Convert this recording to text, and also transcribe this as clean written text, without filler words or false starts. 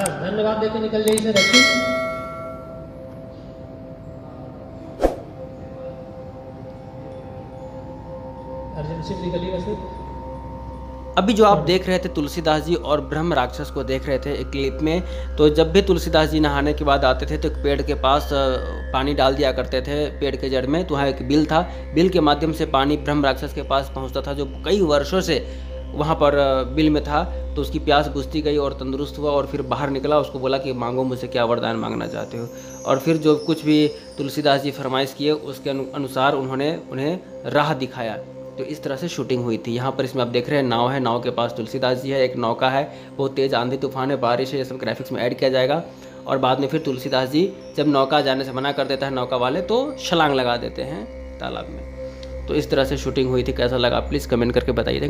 बस धन्यवाद देके निकल जाइए इसे रखिए। अभी जो आप देख रहे थे तुलसीदास जी और ब्रह्म राक्षस को देख रहे थे एक क्लिप में, तो जब भी तुलसीदास जी नहाने के बाद आते थे तो एक पेड़ के पास पानी डाल दिया करते थे पेड़ के जड़ में, तो वहाँ एक बिल था, बिल के माध्यम से पानी ब्रह्म राक्षस के पास पहुँचता था जो कई वर्षों से वहाँ पर बिल में था। तो उसकी प्यास बुझती गई और तंदुरुस्त हुआ और फिर बाहर निकला, उसको बोला कि मांगो मुझसे क्या वरदान मांगना चाहते हो, और फिर जो कुछ भी तुलसीदास जी फरमाइश किए उसके अनुसार उन्होंने उन्हें राह दिखाया। तो इस तरह से शूटिंग हुई थी। यहाँ पर इसमें आप देख रहे हैं नाव है, नाव के पास तुलसीदास जी है, एक नौका है, बहुत तेज़ आंधी तूफान है, बारिश है, ये सब ग्राफिक्स में ऐड किया जाएगा। और बाद में फिर तुलसीदास जी जब नौका जाने से मना कर देता है नौका वाले तो छलांग लगा देते हैं तालाब में। तो इस तरह से शूटिंग हुई थी। कैसा लगा प्लीज़ कमेंट करके बताइए।